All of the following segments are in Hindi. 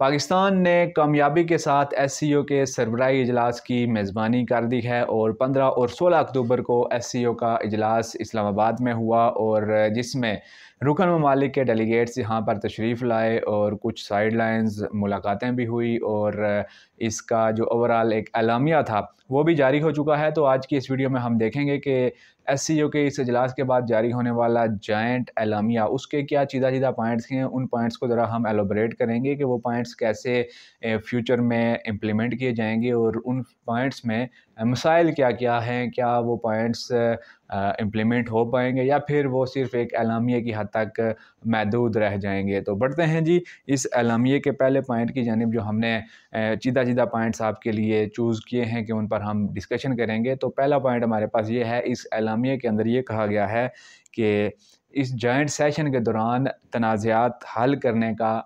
पाकिस्तान ने कामयाबी के साथ SCO के सरबराही इजलास की मेज़बानी कर दी है और 15 और 16 अक्टूबर को SCO का इजलास इस्लामाबाद में हुआ और जिसमें रुकन ममालिक के डेलीगेट्स यहाँ पर तशरीफ़ लाए और कुछ साइड लाइन्स मुलाकातें भी हुई और इसका जो ओवरऑल एक एलामिया था वो भी जारी हो चुका है। तो आज की इस वीडियो में हम देखेंगे कि SCO के इस इजलास के बाद जारी होने वाला जॉइंट एलामिया उसके क्या सीधा पॉइंट्स हैं, उन पॉइंट्स को ज़रा हम एलोबरेट करेंगे कि वो पॉइंट्स कैसे फ्यूचर में इम्प्लीमेंट किए जाएंगे और उन पॉइंट्स में मसाइल क्या क्या हैं, क्या वो पॉइंट्स इम्प्लीमेंट हो पाएंगे या फिर वो सिर्फ एक एलामिया की हद तक महदूद रह जाएंगे। तो बढ़ते हैं जी इस एलामिया के पहले पॉइंट की जानिब जो हमने सीधा पॉइंट्स आपके लिए चूज़ किए हैं कि उन पर हम डिस्कशन करेंगे। तो पहला पॉइंट हमारे पास ये है, इस एलामिया के अंदर ये कहा गया है कि इस जॉइंट सेशन के दौरान तनाज़ात हल करने का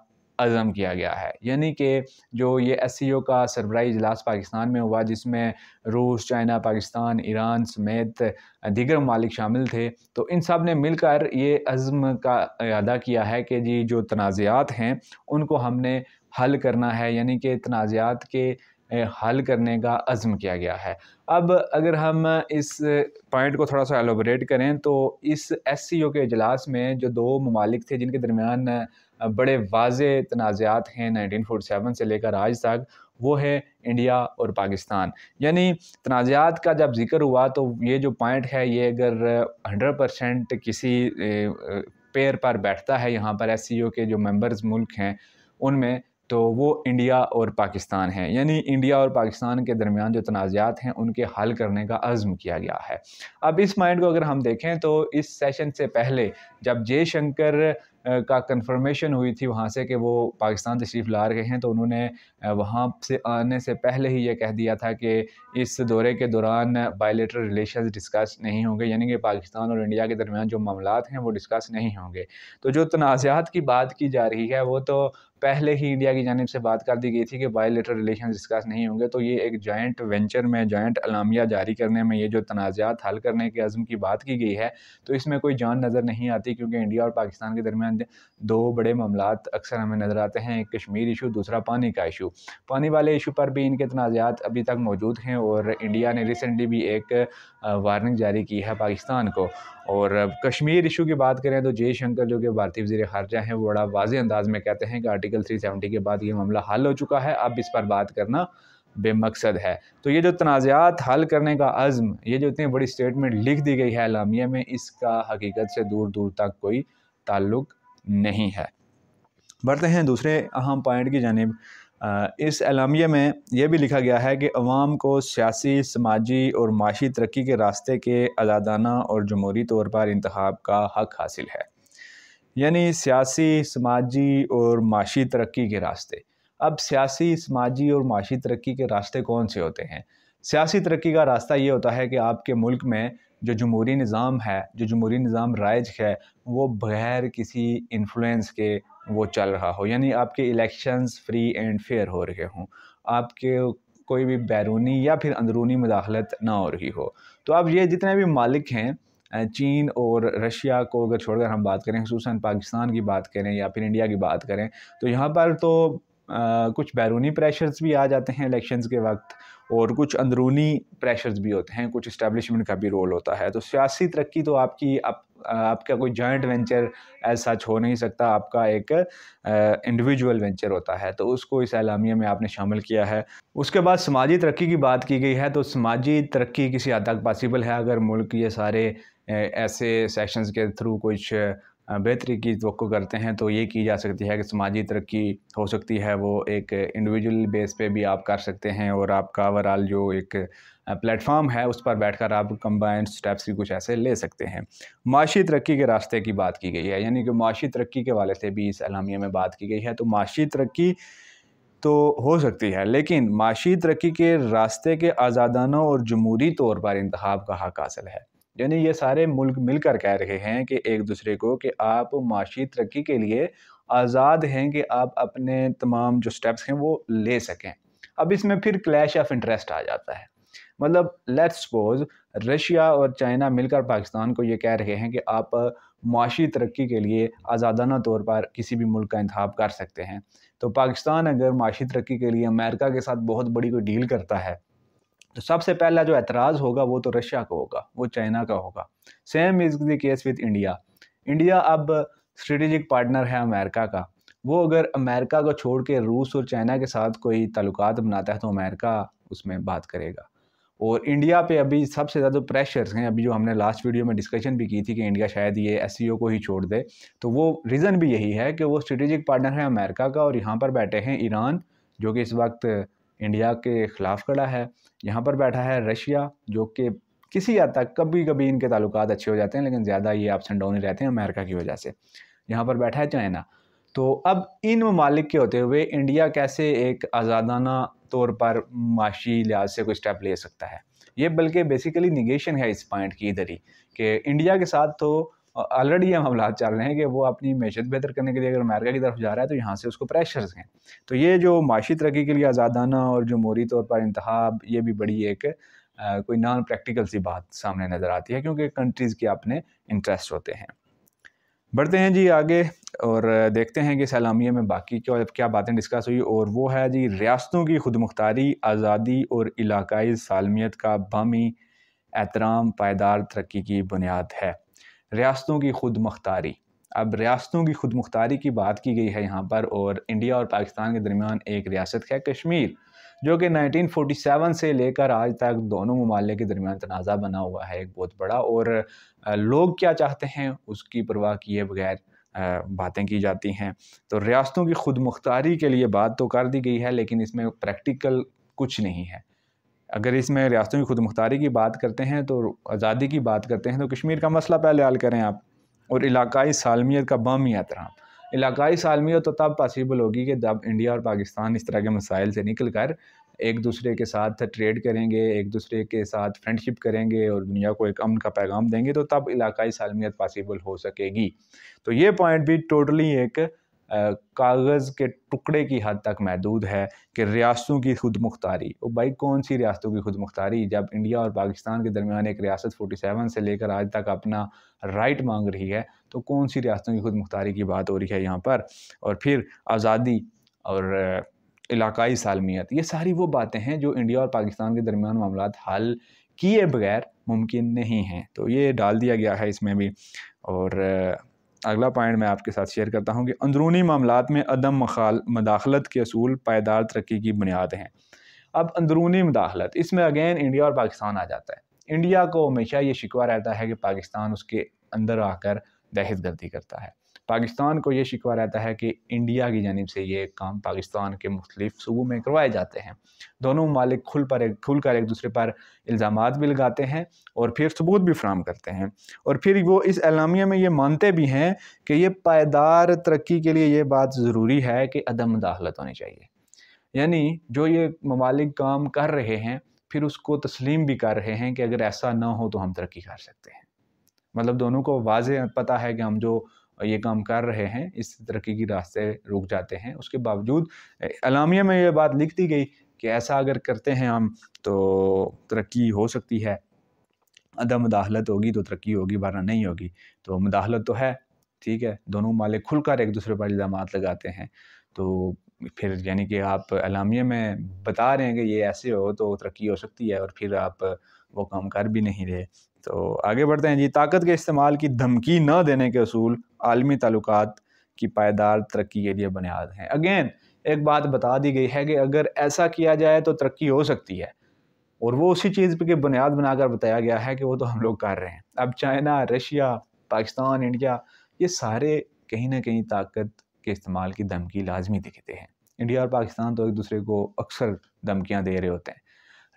अज़म किया गया है, यानी कि जो ये SCO का सरबराही इजलास पाकिस्तान में हुआ जिसमें रूस, चाइना, पाकिस्तान, ईरान समेत दीगर ममालिक शामिल थे, तो इन सब ने मिलकर ये अज़म का अदा किया है कि जी जो तनाज़ात हैं उनको हमने हल करना है, यानी कि तनाज़ात के हल करने का अज़म किया गया है। अब अगर हम इस पॉइंट को थोड़ा सा एलोबरेट करें तो इस SCO के इजलास में जो दो ममालिक थे जिनके दरमियान बड़े वाज़े तनाज़ात हैं 1947 से लेकर आज तक, वो है इंडिया और पाकिस्तान। यानी तनाज़ात का जब जिक्र हुआ तो ये जो पॉइंट है ये अगर 100% किसी पेयर पर बैठता है यहाँ पर SCO के जो मेंबर्स मुल्क हैं उनमें, तो वो इंडिया और पाकिस्तान हैं, यानी इंडिया और पाकिस्तान के दरमियान जो तनाज़ात हैं उनके हल करने का अज़्म किया गया है। अब इस पॉइंट को अगर हम देखें तो इस सेशन से पहले जब जय शंकर का कंफर्मेशन हुई थी वहाँ से कि वो पाकिस्तान तशरीफ़ ला रहे हैं, तो उन्होंने वहाँ से आने से पहले ही ये कह दिया था कि इस दौरे के दौरान बायलैटरल रिलेशंस डिस्कस नहीं होंगे, यानी कि पाकिस्तान और इंडिया के दरमियान जो मामलात हैं वो डिस्कस नहीं होंगे। तो जो तनाज़ात की बात की जा रही है वो तो पहले ही इंडिया की जानिब से बात कर दी गई थी कि बायलैटरल रिलेशंस डिस्कस नहीं होंगे। तो ये एक जॉइंट वेंचर में, जॉइंट एलामिया जारी करने में, ये जो तनाज़ात हल करने के अज़म की बात की गई है तो इसमें कोई जान नज़र नहीं आती, क्योंकि इंडिया और पाकिस्तान के दरमियान दो बड़े मामलात अक्सर हमें नज़र आते हैं, एक कश्मीर इशू, दूसरा पानी का इशू। पानी वाले इशू पर भी इनके तनाज़ात अभी तक मौजूद हैं और इंडिया ने रिसेंटली भी एक वार्निंग जारी की है पाकिस्तान को। और कश्मीर इशू की बात करें तो जय शंकर जो कि भारतीय वज़ीर ख़ारजा हैं वो बड़ा वाज़े अंदाज में कहते हैं कि आर्टिकल 370 के बाद ये मामला हल हो चुका है, अब इस पर बात करना बेमकसद है। तो ये जो तनाज़ात हल करने का अज़्म, ये जो इतनी बड़ी स्टेटमेंट लिख दी गई है एलामिया में, इसका हकीकत से दूर दूर तक कोई ताल्लुक़ नहीं है। बढ़ते हैं दूसरे अहम पॉइंट की जानिब। इस एलामिया में यह भी लिखा गया है कि अवाम को सियासी, समाजी और माशी तरक्की के रास्ते के आज़ादाना और जमहूरी तौर पर इंतखाब का हक हासिल है, यानी सियासी, समाजी और माशी तरक्की के रास्ते। अब सियासी, समाजी और माशी तरक्की के रास्ते कौन से होते हैं? सियासी तरक्की का रास्ता ये होता है कि आपके मुल्क में जो जमहूरी निज़ाम है, जो जमहूरी निज़ाम राइज है, वो बग़ैर किसी इन्फ्लुएंस के वो चल रहा हो, यानी आपके इलेक्शंस फ्री एंड फेयर हो रहे हों, आपके कोई भी बैरूनी या फिर अंदरूनी मुदाखलत ना हो रही हो। तो अब ये जितने भी मालिक हैं, चीन और रशिया को अगर छोड़कर हम बात करें, खुसूसन पाकिस्तान की बात करें या फिर इंडिया की बात करें, तो यहाँ पर तो कुछ बैरूनी प्रेशर्स भी आ जाते हैं इलेक्शंस के वक्त और कुछ अंदरूनी प्रेशर्स भी होते हैं, कुछ इस्टेब्लिशमेंट का भी रोल होता है। तो सियासी तरक्की तो आपकी आपका कोई जॉइंट वेंचर ऐसा हो नहीं सकता, आपका एक इंडिविजुअल वेंचर होता है, तो उसको इस एलामिया में आपने शामिल किया है। उसके बाद समाजी तरक्की की बात की गई है, तो समाजी तरक्की किसी हद तक पॉसिबल है अगर मुल्क ये सारे ऐसे सेशंस के थ्रू कुछ बेहतरी की तवक्को करते हैं तो ये की जा सकती है कि समाजी तरक्की हो सकती है। वो एक इंडिविजुअल बेस पे भी आप कर सकते हैं और आपका ओवरऑल जो एक प्लेटफॉर्म है उस पर बैठकर आप कंबाइंड स्टेप्स भी कुछ ऐसे ले सकते हैं। माशी तरक्की के रास्ते की बात की गई है, यानी कि माशी तरक्की के वाले से भी इस एलामिया में बात की गई है। तो माशी तरक्की तो हो सकती है, लेकिन माशी तरक्की के रास्ते के आज़ादाना और जमहूरी तौर पर इंतखाब का हक हासिल है, यानी ये सारे मुल्क मिलकर कह रहे हैं कि एक दूसरे को कि आप माशी तरक्की के लिए आज़ाद हैं कि आप अपने तमाम जो स्टेप्स हैं वो ले सकें। अब इसमें फिर क्लैश ऑफ इंटरेस्ट आ जाता है, मतलब लेट्स सपोज रशिया और चाइना मिलकर पाकिस्तान को ये कह रहे हैं कि आप माशी तरक्की के लिए आज़ादाना तौर पर किसी भी मुल्क का इंतखाब कर सकते हैं, तो पाकिस्तान अगर माशी तरक्की के लिए अमेरिका के साथ बहुत बड़ी कोई डील करता है तो सबसे पहला जो एतराज़ होगा वो तो रशिया का होगा, वो चाइना का होगा। Same is the case with India. India अब स्ट्रेटेजिक पार्टनर है अमेरिका का। वो अगर अमेरिका को छोड़ के रूस और चाइना के साथ कोई ताल्लुकात बनाता है तो अमेरिका उसमें बात करेगा। और इंडिया पे अभी सबसे ज़्यादा प्रेशर्स हैं, अभी जो हमने लास्ट वीडियो में डिस्कशन भी की थी कि इंडिया शायद ये SCO को ही छोड़ दे, तो वो रीज़न भी यही है कि वो स्ट्रेटेजिक पार्टनर है अमेरिका का और यहाँ पर बैठे हैं ईरान जो कि इस वक्त इंडिया के ख़िलाफ़ खड़ा है, यहाँ पर बैठा है रशिया जो कि किसी हद तक कभी कभी इनके ताल्लुकात अच्छे हो जाते हैं लेकिन ज़्यादा ये अप्स एंड डाउन ही रहते हैं अमेरिका की वजह से, यहाँ पर बैठा है चाइना। तो अब इन ममालिक के होते हुए इंडिया कैसे एक आज़ादाना तौर पर माशी लिहाज से कोई स्टेप ले सकता है, ये बल्कि बेसिकली निगेशन है इस पॉइंट की इधर ही कि इंडिया के साथ तो ऑलरेडी ये मामला चल रहे हैं कि वो अपनी मैशत बेहतर करने के लिए अगर अमेरिका की तरफ जा रहा है तो यहाँ से उसको प्रेशर्स हैं। तो ये जो माशी तरक्की के लिए आज़ादाना और जमहूरी तौर पर इंतहा, ये भी बड़ी एक कोई नॉन प्रैक्टिकल सी बात सामने नज़र आती है क्योंकि कंट्रीज़ के अपने इंटरेस्ट होते हैं। बढ़ते हैं जी आगे और देखते हैं कि सलामिया में बाकी क्या बातें डिस्कस हुई, और वो है जी रियासतों की खुदमुख्तारी, आज़ादी और इलाकाई सालमियत का बामी एहतराम पायदार तरक्की की बुनियाद है। रियासतों की खुदमुख्तारी, अब रियासतों की खुदमुख्तारी की बात की गई है यहाँ पर, और इंडिया और पाकिस्तान के दरमियान एक रियासत है कश्मीर जो कि 1947 से लेकर आज तक दोनों ममालिक के दरमियान तनाज़ा बना हुआ है एक बहुत बड़ा, और लोग क्या चाहते हैं उसकी परवाह किए बगैर बातें की जाती हैं। तो रियासतों की खुद मुख्तारी के लिए बात तो कर दी गई है लेकिन इसमें प्रैक्टिकल कुछ नहीं है। अगर इसमें रियासतों की खुद मुख्तारी की बात करते हैं तो आज़ादी की बात करते हैं तो कश्मीर का मसला पहले हल करें आप, और इलाकाई सालमियत का बामी एहतराम। इलाकाई सालमियत तो तब पॉसिबल होगी कि जब इंडिया और पाकिस्तान इस तरह के मसाइल से निकल कर एक दूसरे के साथ ट्रेड करेंगे, एक दूसरे के साथ फ्रेंडशिप करेंगे और दुनिया को एक अमन का पैगाम देंगे, तो तब इलाकाई सालमियत पॉसिबल हो सकेगी। तो ये पॉइंट भी टोटली एक कागज़ के टुकड़े की हद तक महदूद है कि रियासतों की खुद मुख्तारी, और भाई कौन सी रियासतों की खुद मुख्तारी जब इंडिया और पाकिस्तान के दरमियान एक रियासत 47 से लेकर आज तक अपना राइट मांग रही है, तो कौन सी रियासतों की खुद मुख्तारी की बात हो रही है यहाँ पर। और फिर आज़ादी और इलाकाई सालमियत, ये सारी वो बातें हैं जो इंडिया और पाकिस्तान के दरमियान मामलात हल किए बगैर मुमकिन नहीं हैं, तो ये डाल दिया गया है इसमें भी। और अगला पॉइंट मैं आपके साथ शेयर करता हूँ कि अंदरूनी मामलात में अदम मदाखलत के असूल पायदार तरक्की की बुनियाद हैं। अब अंदरूनी मदाखलत, इसमें अगेन इंडिया और पाकिस्तान आ जाता है। इंडिया को हमेशा ये शिकवा रहता है कि पाकिस्तान उसके अंदर आकर दहशतगर्दी करता है, पाकिस्तान को ये शिकवा रहता है कि इंडिया की जानिब से ये काम पाकिस्तान के मुख्तलिफ सूबों में करवाए जाते हैं। दोनों ममालिक खुल कर एक दूसरे पर इल्ज़ामात भी लगाते हैं और फिर सबूत भी फराहम करते हैं, और फिर वो इस एलामिया में ये मानते भी हैं कि ये पायदार तरक्की के लिए ये बात ज़रूरी है कि अदम मुदाखलत होनी चाहिए। यानी जो ये ममालिक काम कर रहे हैं फिर उसको तस्लीम भी कर रहे हैं कि अगर ऐसा ना हो तो हम तरक्की कर सकते हैं। मतलब दोनों को वाज़ेह पता है कि हम जो ये काम कर रहे हैं इस तरक्की की रास्ते रुक जाते हैं, उसके बावजूद एलामिया में ये बात लिख दी गई कि ऐसा अगर करते हैं हम तो तरक्की हो सकती है, अदम मुदाखलत होगी तो तरक्की होगी वरना नहीं होगी। तो मुदाखलत तो है, ठीक है, दोनों ममालिक खुलकर एक दूसरे पर इल्ज़ामात लगाते हैं, तो फिर यानी कि आप एलामिया में बता रहे हैं कि ये ऐसे हो तो तरक्की हो सकती है और फिर आप वो काम कर भी नहीं रहे। तो आगे बढ़ते हैं जी। ताकत के इस्तेमाल की धमकी न देने के असूल आलमी ताल्लुकात की पायदार तरक्की के लिए बुनियाद हैं। अगेन एक बात बता दी गई है कि अगर ऐसा किया जाए तो तरक्की हो सकती है, और वो उसी चीज़ पर बुनियाद बनाकर बताया गया है कि वो तो हम लोग कर रहे हैं। अब चाइना, रशिया, पाकिस्तान, इंडिया, ये सारे कहीं ना कहीं ताकत के इस्तेमाल की धमकी लाजमी देते हैं। इंडिया और पाकिस्तान तो एक दूसरे को अक्सर धमकियाँ दे रहे होते हैं,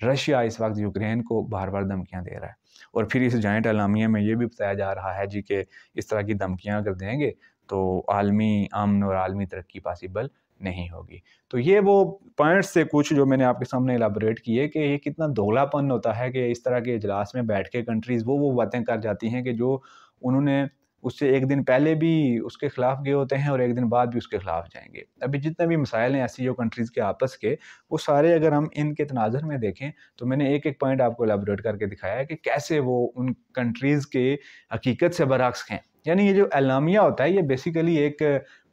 रशिया इस वक्त यूक्रेन को बार बार धमकियाँ दे रहा है, और फिर इस जॉइंट एलामिया में ये भी बताया जा रहा है जी कि इस तरह की धमकियाँ अगर देंगे तो आलमी अमन और आलमी तरक्की पॉसिबल नहीं होगी। तो ये वो पॉइंट्स थे कुछ जो मैंने आपके सामने एलाबोरेट किए कि ये कितना दोगलापन होता है कि इस तरह के इजलास में बैठ के कंट्रीज़ वो बातें कर जाती हैं कि जो उन्होंने उससे एक दिन पहले भी उसके ख़िलाफ़ गए होते हैं और एक दिन बाद भी उसके ख़िलाफ़ जाएंगे। अभी जितने भी मसाइल हैं SCO कंट्रीज़ के आपस के, वो सारे अगर हम इनके तनाज़ुर में देखें तो मैंने एक एक पॉइंट आपको एलाबोरेट करके दिखाया है कि कैसे वो उन कंट्रीज़ के हकीकत से बरअक्स हैं। यानी ये जो एलामिया होता है ये बेसिकली एक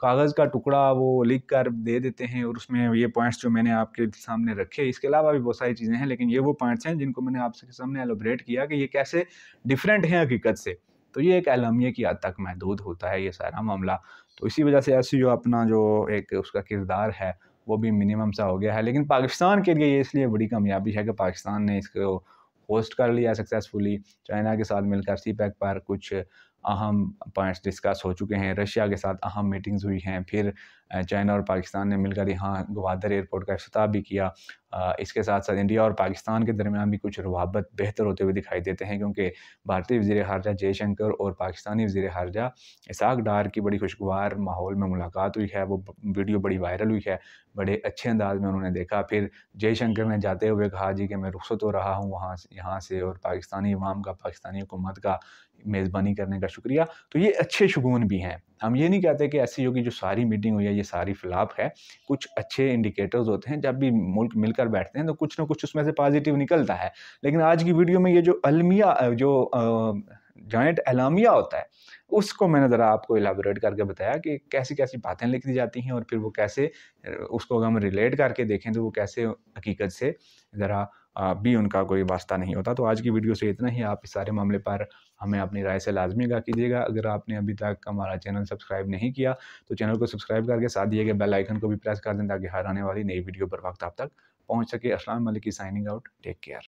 कागज़ का टुकड़ा वो लिख कर दे देते हैं, और उसमें ये पॉइंट्स जो मैंने आपके सामने रखे। इसके अलावा भी बहुत सारी चीज़ें हैं, लेकिन ये वो पॉइंट्स हैं जिनको मैंने आपके सामने एलोब्रेट किया कि ये कैसे डिफरेंट हैं हकीकत से। तो ये एक अलमिया की हद तक महदूद होता है ये सारा मामला। तो इसी वजह से ऐसी जो अपना जो एक उसका किरदार है वो भी मिनिमम सा हो गया है। लेकिन पाकिस्तान के लिए ये इसलिए बड़ी कामयाबी है कि पाकिस्तान ने इसको होस्ट कर लिया सक्सेसफुली। चाइना के साथ मिलकर सीपैक पर कुछ अहम पॉइंट्स डिस्कस हो चुके हैं, रशिया के साथ अहम मीटिंग्स हुई हैं, फिर चाइना और पाकिस्तान ने मिलकर यहाँ ग्वादर एयरपोर्ट का इफ्तिताह भी किया। इसके साथ साथ इंडिया और पाकिस्तान के दरमियान भी कुछ रवाबत बेहतर होते हुए दिखाई देते हैं, क्योंकि भारतीय वज़ीर ख़ारजा जयशंकर और पाकिस्तानी वज़ीर ख़ारजा इसहाक डार की बड़ी खुशगवार माहौल में मुलाकात हुई है। वो वीडियो बड़ी वायरल हुई है, बड़े अच्छे अंदाज में उन्होंने देखा। फिर जयशंकर ने जाते हुए कहा जी कि मैं रुखसत हो रहा हूँ वहाँ यहाँ से, और पाकिस्तानी अवाम का, पाकिस्तानी हुकूमत का मेज़बानी करने का शुक्रिया। तो ये अच्छे शगुन भी हैं। हम ये नहीं कहते कि ऐसी होगी जो सारी मीटिंग हुई है ये सारी फ्लॉप है। कुछ अच्छे इंडिकेटर्स होते हैं, जब भी मुल्क मिलकर बैठते हैं तो कुछ ना कुछ उसमें से पॉजिटिव निकलता है। लेकिन आज की वीडियो में ये जो अलमिया जो जॉइंट एलामिया होता है उसको मैंने ज़रा आपको एलाबोरेट करके बताया कि कैसी कैसी बातें लिख दी जाती हैं, और फिर वो कैसे उसको अगर हम रिलेट करके देखें तो वो कैसे हकीकत से ज़रा भी उनका कोई वास्ता नहीं होता। तो आज की वीडियो से इतना ही। आप इस सारे मामले पर हमें अपनी राय से लाजमी आगाह कीजिएगा। अगर आपने अभी तक हमारा चैनल सब्सक्राइब नहीं किया तो चैनल को सब्सक्राइब करके साथ दिए गए बेल आइकन को भी प्रेस कर दें ताकि हर आने वाली नई वीडियो पर वक्त आप तक पहुँच सके। अस्सलाम वालेकुम, साइनिंग आउट, टेक केयर।